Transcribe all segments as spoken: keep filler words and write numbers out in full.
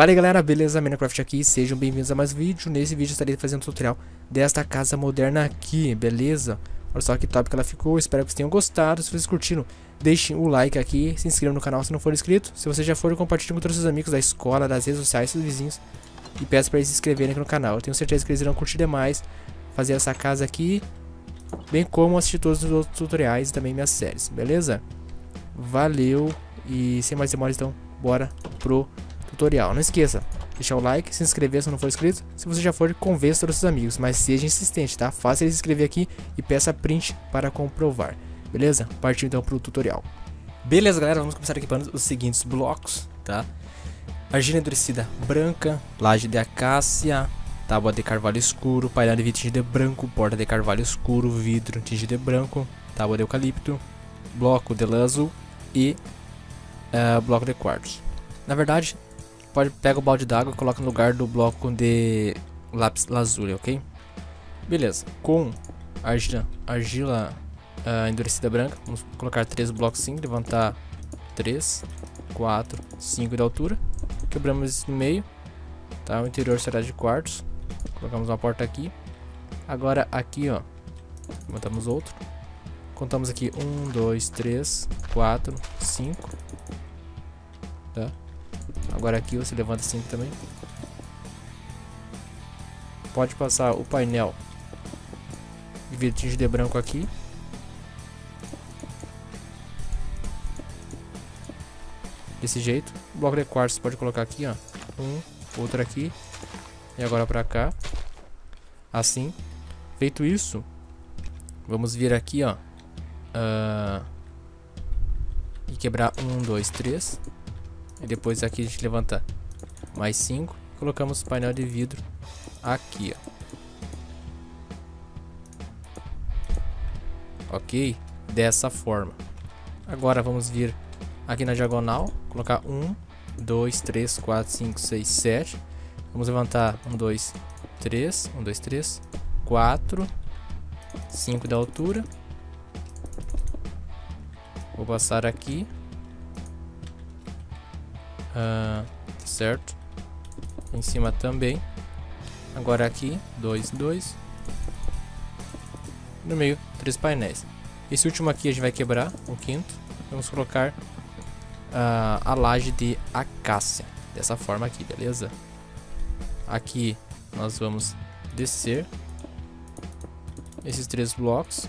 Fala aí galera, beleza? Minecraft aqui, sejam bem-vindos a mais um vídeo. Nesse vídeo eu estarei fazendo um tutorial desta casa moderna aqui, beleza? Olha só que top que ela ficou, espero que vocês tenham gostado. Se vocês curtiram, deixem o like aqui, se inscrevam no canal se não for inscrito. Se você já for, compartilhe com todos os seus amigos da escola, das redes sociais, seus vizinhos. E peço para eles se inscreverem aqui no canal, eu tenho certeza que eles irão curtir demais fazer essa casa aqui, bem como assistir todos os outros tutoriais e também minhas séries, beleza? Valeu, e sem mais demoras então, bora pro tutorial. Não esqueça, deixar o like, se inscrever se não for inscrito. Se você já for, convença todos os seus amigos, mas seja insistente, tá? Faça eles se inscrever aqui e peça print para comprovar, beleza? Partiu então pro tutorial. Beleza galera, vamos começar equipando os seguintes blocos, tá? Argila endurecida branca, laje de acácia, tábua de carvalho escuro, painel de vidro tingido de branco, porta de carvalho escuro, vidro tingido de branco, tábua de eucalipto, bloco de lã azul e uh, bloco de quartzo. Na verdade, pode pega o balde d'água e coloca no lugar do bloco de lápis lazuli, ok? Beleza, com argila, argila uh, endurecida branca, vamos colocar três blocos assim, levantar três, quatro, cinco de altura. Quebramos isso no meio, tá? O interior será de quartzo. Colocamos uma porta aqui. Agora aqui, ó, levantamos outro. Contamos aqui um, dois, três, quatro, cinco, tá? Agora aqui você levanta cinco também. Pode passar o painel de vidro tingido de branco aqui. Desse jeito. O bloco de quartzo você pode colocar aqui, ó. Um, outro aqui. E agora pra cá. Assim. Feito isso, vamos vir aqui, ó. Uh, e quebrar um, dois, três. E depois aqui a gente levanta mais cinco. Colocamos o painel de vidro aqui, ó. Ok? Dessa forma. Agora vamos vir aqui na diagonal, colocar um, dois, três, quatro, cinco, seis, sete. Vamos levantar um, dois, três, um, dois, três, quatro, cinco da altura. Vou passar aqui. Uh, certo? Em cima também. Agora aqui, dois, dois. No meio, três painéis. Esse último aqui a gente vai quebrar, o quinto. Vamos colocar Uh, a laje de acácia dessa forma aqui, beleza? Aqui nós vamos descer esses três blocos.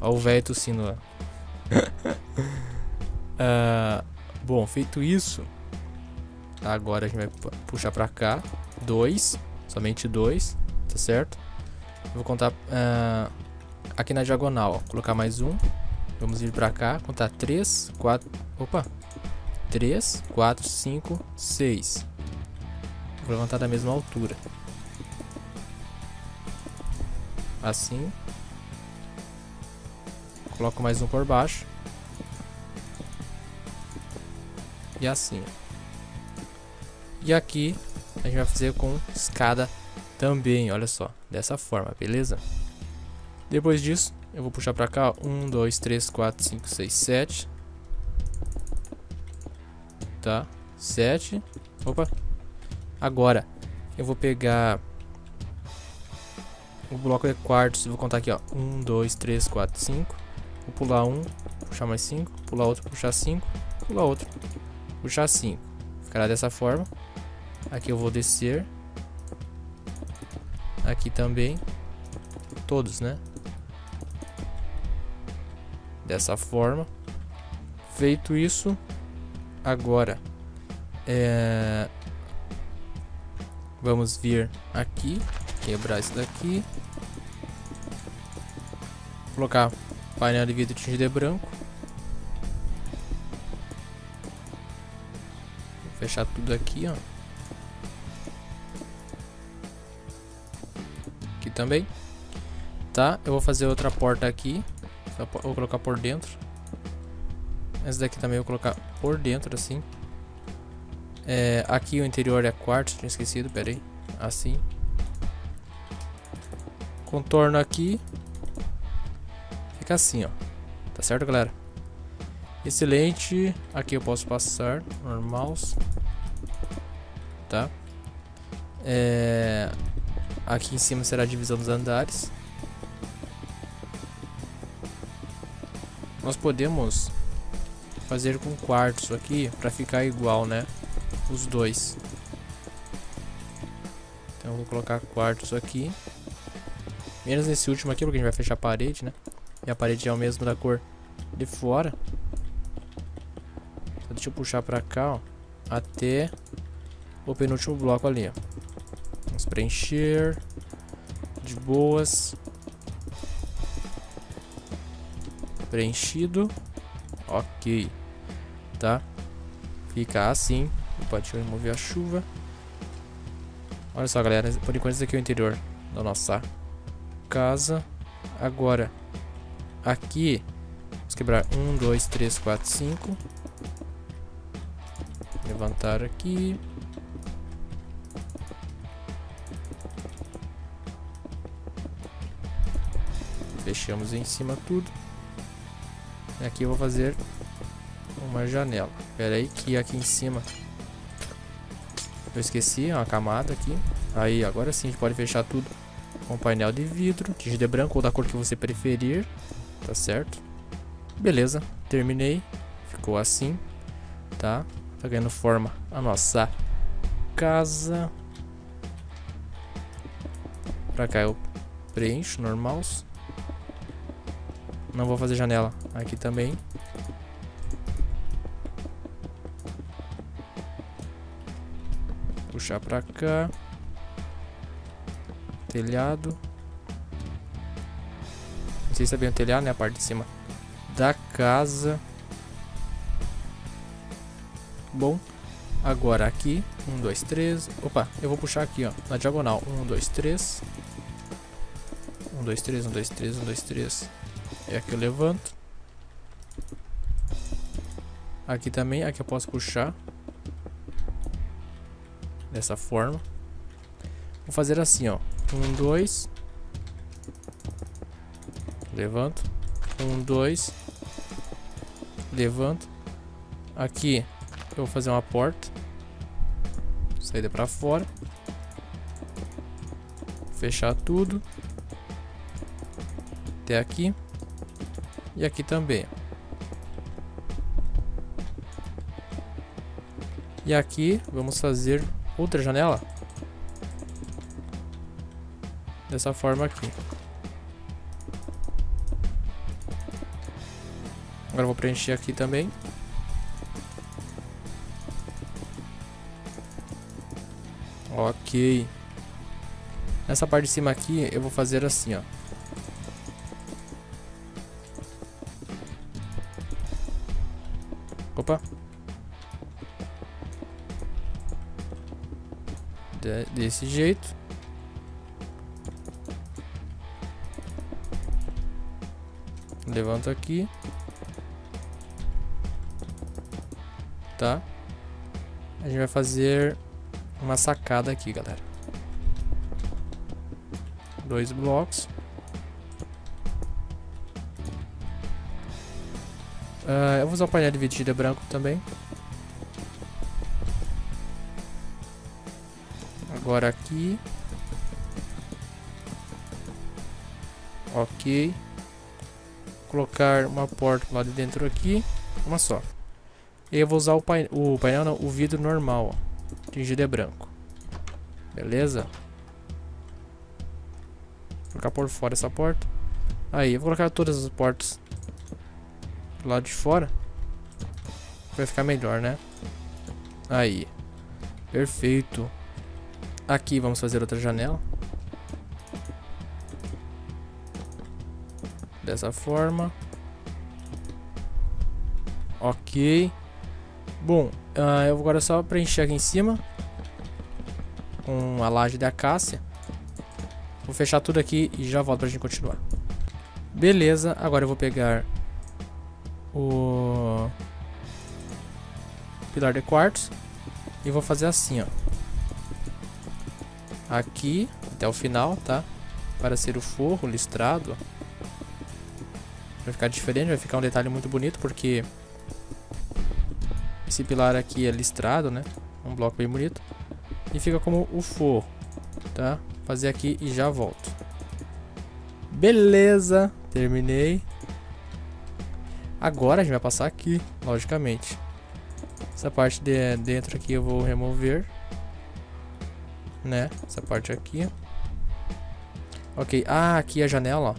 Olha o velho tossindo lá. uh, Bom, feito isso, tá, agora a gente vai puxar pra cá dois, somente dois, tá certo? Eu vou contar uh, aqui na diagonal, ó, colocar mais um. Vamos vir pra cá, contar três, quatro, opa, três, quatro, cinco, seis. Vou levantar da mesma altura. Assim. Coloco mais um por baixo. E assim. E aqui a gente vai fazer com escada também, olha só, dessa forma, beleza? Depois disso, eu vou puxar pra cá, um, dois, três, quatro, cinco, seis, sete. Tá, sete. Opa. Agora, eu vou pegar o bloco de quartzo, vou contar aqui, ó, um, dois, três, quatro, cinco. Vou pular um, puxar mais cinco, pular outro, puxar cinco, pular outro, puxar cinco. Ficará dessa forma. Aqui eu vou descer. Aqui também. Todos, né? Dessa forma. Feito isso, agora é... vamos vir aqui, quebrar isso daqui, colocar painel de vidro tingido de branco, vou fechar tudo aqui, ó, aqui também, tá? Eu vou fazer outra porta aqui. Vou colocar por dentro. Esse daqui também eu vou colocar por dentro, assim. É, aqui o interior é quartzo, tinha esquecido, pera aí. Assim. Contorno aqui. Fica assim, ó. Tá certo, galera? Excelente. Aqui eu posso passar. Normals. Tá. É... Aqui em cima será a divisão dos andares. Nós podemos fazer com quartzo aqui para ficar igual, né? Os dois. Então eu vou colocar quartzo aqui. Menos nesse último aqui, porque a gente vai fechar a parede, né? E a parede é o mesmo da cor de fora. Então, deixa eu puxar pra cá, ó. Até o penúltimo bloco ali, ó. Vamos preencher. De boas. Preenchido. Ok. Tá? Fica assim. Opa, deixa eu remover a chuva. Olha só, galera. Por enquanto, esse aqui é o interior da nossa casa. Agora, aqui, vamos quebrar um, dois, três, quatro, cinco. Levantar aqui. Fechamos em cima tudo. E aqui eu vou fazer uma janela. Pera aí que aqui em cima eu esqueci uma camada aqui. Aí, agora sim a gente pode fechar tudo com painel de vidro, tingido branco ou da cor que você preferir. Tá certo? Beleza, terminei. Ficou assim. Tá? Tá ganhando forma a nossa casa. Pra cá eu preencho, normals. Não vou fazer janela aqui também. Puxar pra cá. Telhado. Não sei se é bem o telhado, né? A parte de cima da casa. Bom, agora aqui um, dois, três, opa, eu vou puxar aqui, ó, na diagonal, um, dois, três, um, dois, três, um, dois, três, um, dois, três. E aqui eu levanto. Aqui também, aqui eu posso puxar dessa forma. Vou fazer assim, ó. Um, dois. Levanto. Um, dois. Levanto. Aqui eu vou fazer uma porta. Saída pra fora. Fechar tudo. Até aqui. E aqui também. E aqui vamos fazer outra janela. Dessa forma aqui. Agora eu vou preencher aqui também. Ok. Nessa parte de cima aqui eu vou fazer assim, ó. Opa. De desse jeito. Levanto aqui. Tá. A gente vai fazer uma sacada aqui, galera. Dois blocos. Uh, eu vou usar o painel dividido branco também. Agora aqui. Ok. Colocar uma porta lá de dentro aqui. Uma só. E eu vou usar o painel, o painel não, o vidro normal, ó, tingido é branco. Beleza? Vou colocar por fora essa porta. Aí, eu vou colocar todas as portas do lado de fora. Vai ficar melhor, né? Aí. Perfeito. Aqui vamos fazer outra janela. Dessa forma. Ok. Bom, uh, eu vou agora só preencher aqui em cima com a laje da acácia. Vou fechar tudo aqui e já volto pra gente continuar. Beleza, agora eu vou pegar o pilar de quartzo e vou fazer assim, ó. Aqui até o final, tá? Para ser o forro listrado, ó. Vai ficar diferente, vai ficar um detalhe muito bonito, porque Esse pilar aqui é listrado, né? Um bloco bem bonito. E fica como o forro, tá? Fazer aqui e já volto. Beleza, terminei. Agora a gente vai passar aqui, logicamente. Essa parte de dentro aqui eu vou remover, né? Essa parte aqui. Ok, ah, aqui a janela, ó.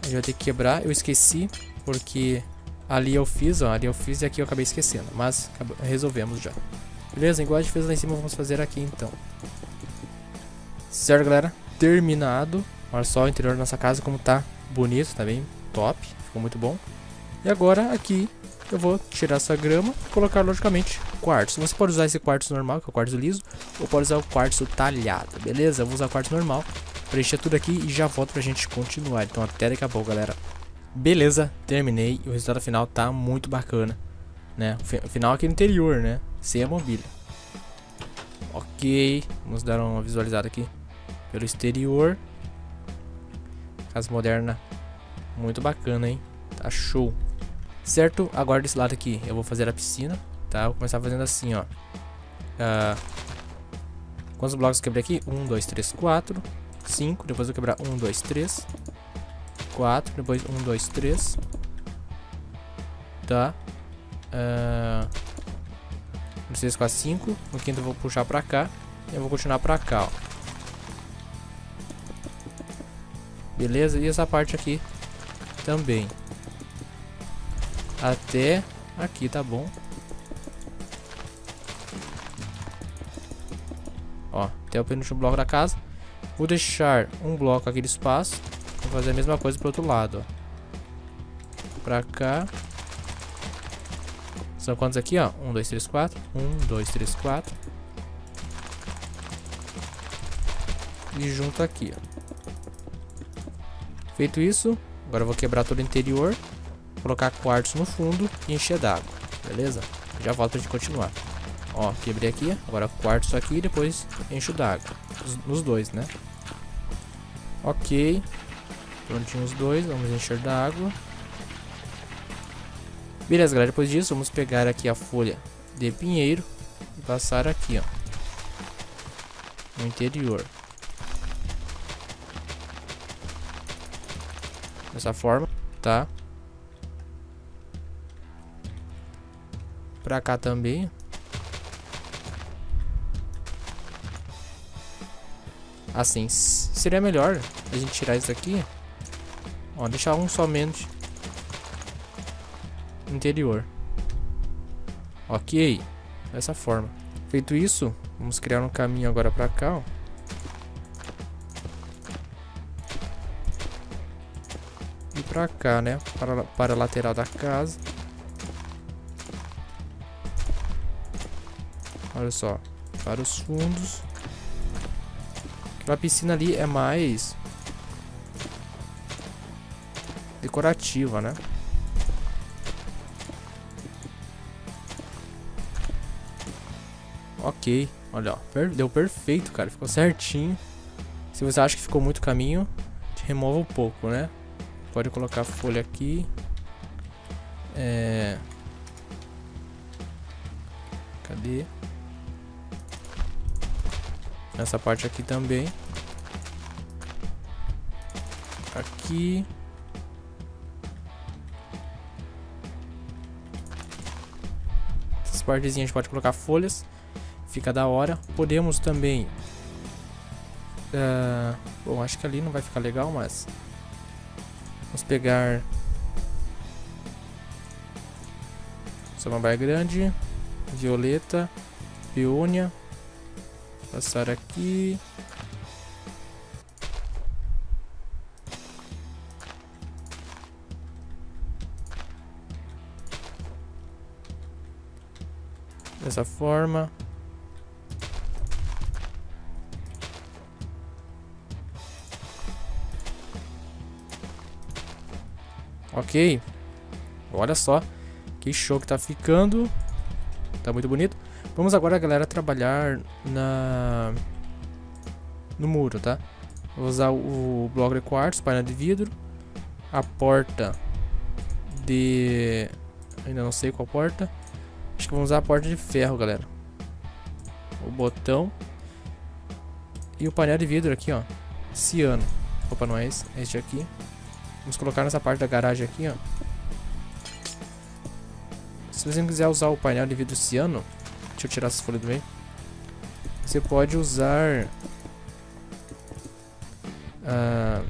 A gente vai ter que quebrar. Eu esqueci, porque ali eu fiz, ó. Ali eu fiz e aqui eu acabei esquecendo. Mas resolvemos já. Beleza, igual a gente fez lá em cima, vamos fazer aqui então. Certo, galera? Terminado. Olha só o interior da nossa casa como tá bonito, tá bem top. Ficou muito bom. E agora aqui eu vou tirar essa grama e colocar, logicamente, quartzo. Você pode usar esse quartzo normal, que é o quartzo liso, ou pode usar o quartzo talhado, beleza? Eu vou usar o quartzo normal, preencher tudo aqui e já volto pra gente continuar. Então até daqui a pouco, galera. Beleza, terminei e o resultado final tá muito bacana, né? O final aqui no interior, né? Sem a mobília. Ok, vamos dar uma visualizada aqui pelo exterior. Casa moderna, muito bacana, hein? Tá show. Certo, agora desse lado aqui eu vou fazer a piscina, tá? Vou começar fazendo assim, ó. Uh, quantos blocos eu quebrei aqui? um, dois, três, quatro, cinco. Depois eu vou quebrar um, dois, três, quatro. Depois um, dois, três. Tá? um, dois, três, quatro, cinco. No quinto eu vou puxar pra cá. E eu vou continuar pra cá, ó. Beleza? E essa parte aqui também. Até aqui, tá bom. Ó, até o penúltimo bloco da casa. Vou deixar um bloco aqui de espaço. Vou fazer a mesma coisa pro outro lado, ó. Pra cá. São quantos aqui, ó? um, dois, três, quatro. um, dois, três, quatro. E junto aqui, ó. Feito isso, agora eu vou quebrar todo o interior, colocar quartzo no fundo e encher d'água, beleza? Já volto pra gente continuar. Ó, quebrei aqui, agora quartzo aqui e depois encho d'água, nos dois, né? Ok, prontinho os dois, vamos encher d'água. Beleza, galera, depois disso vamos pegar aqui a folha de pinheiro e passar aqui, ó, no interior. Dessa forma, tá? Pra cá também. Assim, seria melhor a gente tirar isso daqui. Ó, deixar um somente interior. Ok, dessa forma. Feito isso, vamos criar um caminho agora pra cá, ó. E pra cá, né? Para, para a lateral da casa. Olha só, para os fundos. A piscina ali é mais decorativa, né? Ok, olha, ó, deu perfeito, cara, ficou certinho. Se você acha que ficou muito caminho, remova um pouco, né? Pode colocar a folha aqui. É... Cadê? Nessa parte aqui também. Aqui. Essas partezinhas a gente pode colocar folhas. Fica da hora. Podemos também... Uh, bom, acho que ali não vai ficar legal, mas... Vamos pegar... Samambaia grande. Violeta. Peônia. Passar aqui. Dessa forma. Ok. Olha só. Que show que tá ficando. Tá muito bonito. Vamos agora, galera, trabalhar na... no muro, tá? Vou usar o bloco de quartzo, painel de vidro, a porta de... ainda não sei qual porta, Acho que vamos usar a porta de ferro, galera. O botão. E o painel de vidro aqui, ó. Ciano. Opa, não é esse. É este aqui. Vamos colocar nessa parte da garagem aqui, ó. Se você não quiser usar o painel de vidro ciano, deixa eu tirar essas folhas do meio. Você pode usar... Uh,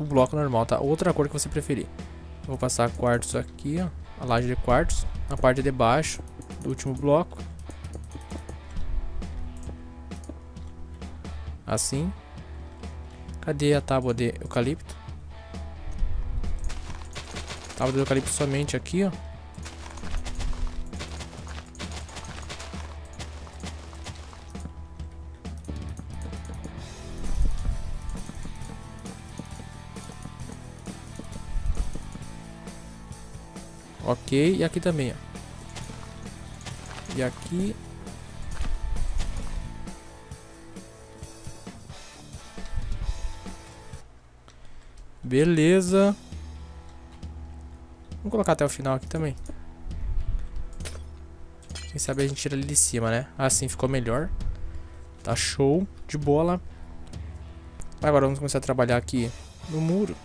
o bloco normal, tá? Outra cor que você preferir. Eu vou passar quartzo aqui, ó. A laje de quartzo. Na parte de baixo do último bloco. Assim. Cadê a tábua de eucalipto? Tábua de eucalipto somente aqui, ó. Ok, e aqui também, ó. E aqui. Beleza. Vamos colocar até o final aqui também. Quem sabe a gente tira ali de cima, né? Assim ficou melhor. Tá show de bola. Agora vamos começar a trabalhar aqui no muro.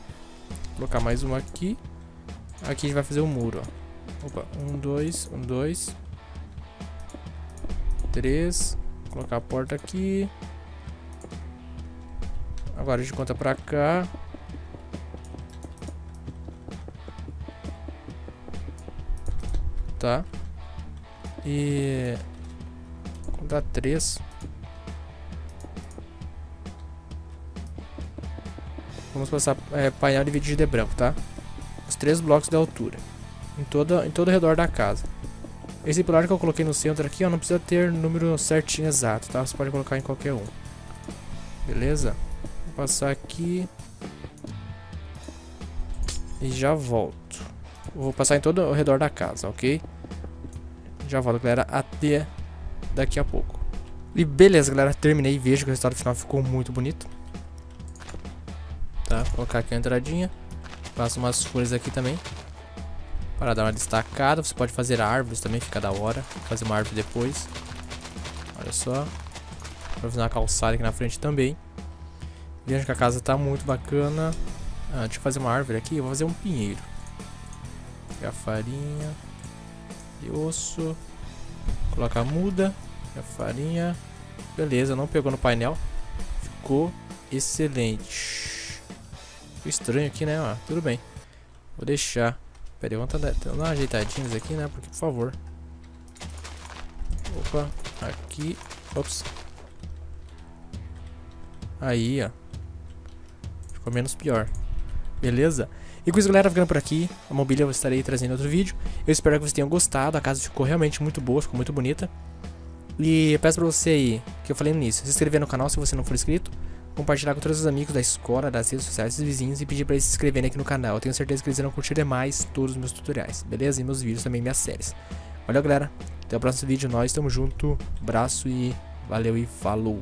Vou colocar mais uma aqui. Aqui a gente vai fazer o um muro, ó. Opa, um, dois, um, dois, três. Vou colocar a porta aqui. Agora a gente conta pra cá. Tá. E... vou contar três. Vamos passar é, painel de vidro de branco, tá? Os três blocos de altura em, toda, em todo o redor da casa. Esse pilar que eu coloquei no centro aqui, ó, não precisa ter número certinho exato, tá? Você pode colocar em qualquer um. Beleza? Vou passar aqui. E já volto. Vou passar em todo o redor da casa, ok? Já volto, galera. Até daqui a pouco. E beleza, galera. Terminei. Vejo que o resultado final ficou muito bonito. Tá? Vou colocar aqui a entradinha. Faço umas folhas aqui também para dar uma destacada. Você pode fazer árvores também, fica da hora. Vou fazer uma árvore depois. Olha só. Vou fazer uma calçada aqui na frente também. Vejo que a casa tá muito bacana. Ah, deixa eu fazer uma árvore aqui. Eu vou fazer um pinheiro. Vou pegar farinha e osso. Colocar muda e a farinha. Beleza, não pegou no painel. Ficou excelente. Estranho aqui, né? Ah, tudo bem. Vou deixar. Pera aí, vamos tá, tá, dar uma ajeitadinha aqui, né? Porque, por favor. Opa, aqui. Ops. Aí, ó. Ficou menos pior. Beleza? E com isso, galera, ficando por aqui. A mobília eu estarei trazendo outro vídeo. Eu espero que vocês tenham gostado. A casa ficou realmente muito boa, ficou muito bonita. E eu peço pra você aí, que eu falei no início, se inscrever no canal se você não for inscrito. Compartilhar com todos os amigos da escola, das redes sociais, dos vizinhos e pedir pra eles se inscreverem aqui no canal. Eu tenho certeza que eles irão curtir demais todos os meus tutoriais, beleza? E meus vídeos também, minhas séries. Valeu, galera. Até o próximo vídeo. Nós estamos junto. Abraço e valeu e falou.